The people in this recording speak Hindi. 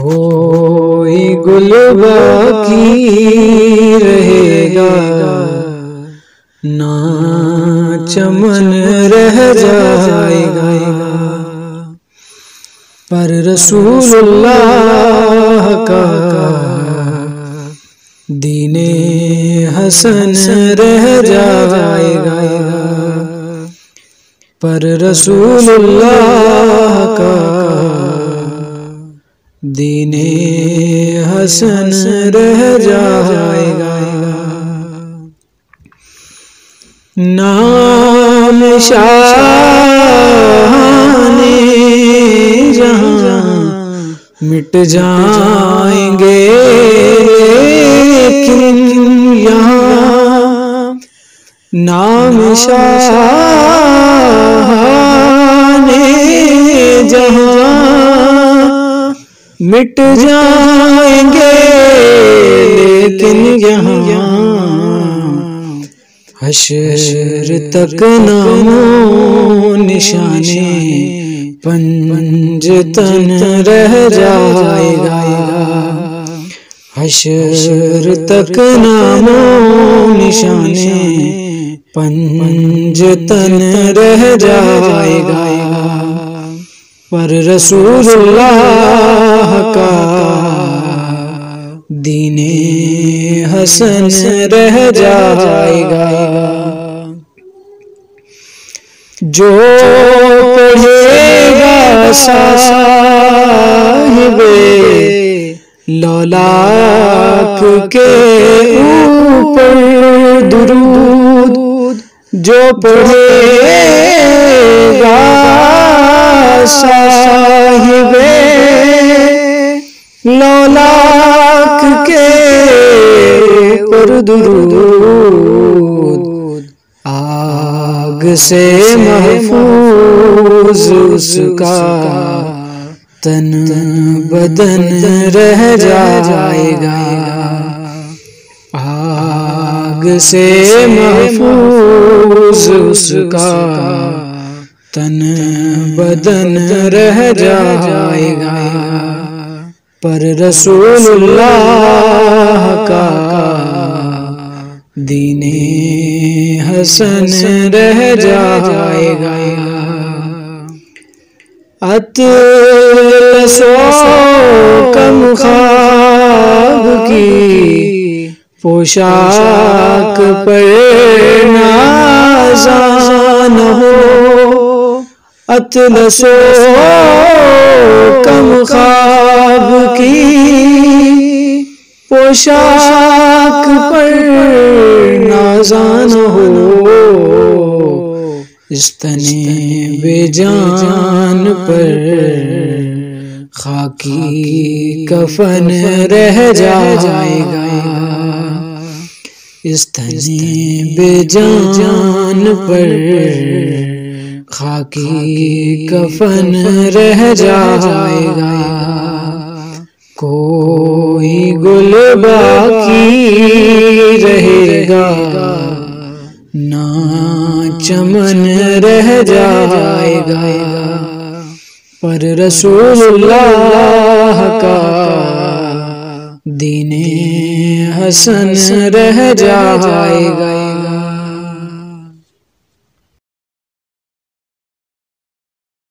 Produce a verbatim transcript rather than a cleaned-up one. कोई गुल बाकी रहेगा ना चमन रह जाएगा, पर रसूलुल्लाह का दीने हसन रह जाएगा, पर रसूलुल्लाह का दीने हसन रह जाएगा। नाम शाने जहां मिट जाएंगे, लेकिन यहाँ नाम शाने जहां मिट जाएंगे, लेकिन यहाँ हश्र तक नामो निशाने पंजतन रह जाएगा, हश्र तक नामो निशाने पंजतन रह जाएगा, पर रसूलुल्लाह का दीने हसन रह जाएगा। जो पढ़ेगा साहिबे लौलाक के ऊपर दुरूद, जो पढ़ेगा साहिबे लौलाक के ऊपर दुरूद, आग से महफूज उसका तन बदन रह जाएगा, आग से महफूज उसका तन बदन रह जाएगा, पर रसूलुल्लाह का दीने हसन रह जाएगा। अतल सो कम ख्वाब की पोशाक पर नाज़ान हो, अतल सो कम ख्वाब की पोशाक पर नाज़ान हो, इस तने बेजान पर खाकी कफन रह जाएगा, इस तने बेजान पर खाकी कफन रह जाएगा। कोई गुल बाकी रहेगा ना चमन रह जाएगा, पर रसूलुल्लाह का दीने हसन रह जाएगा।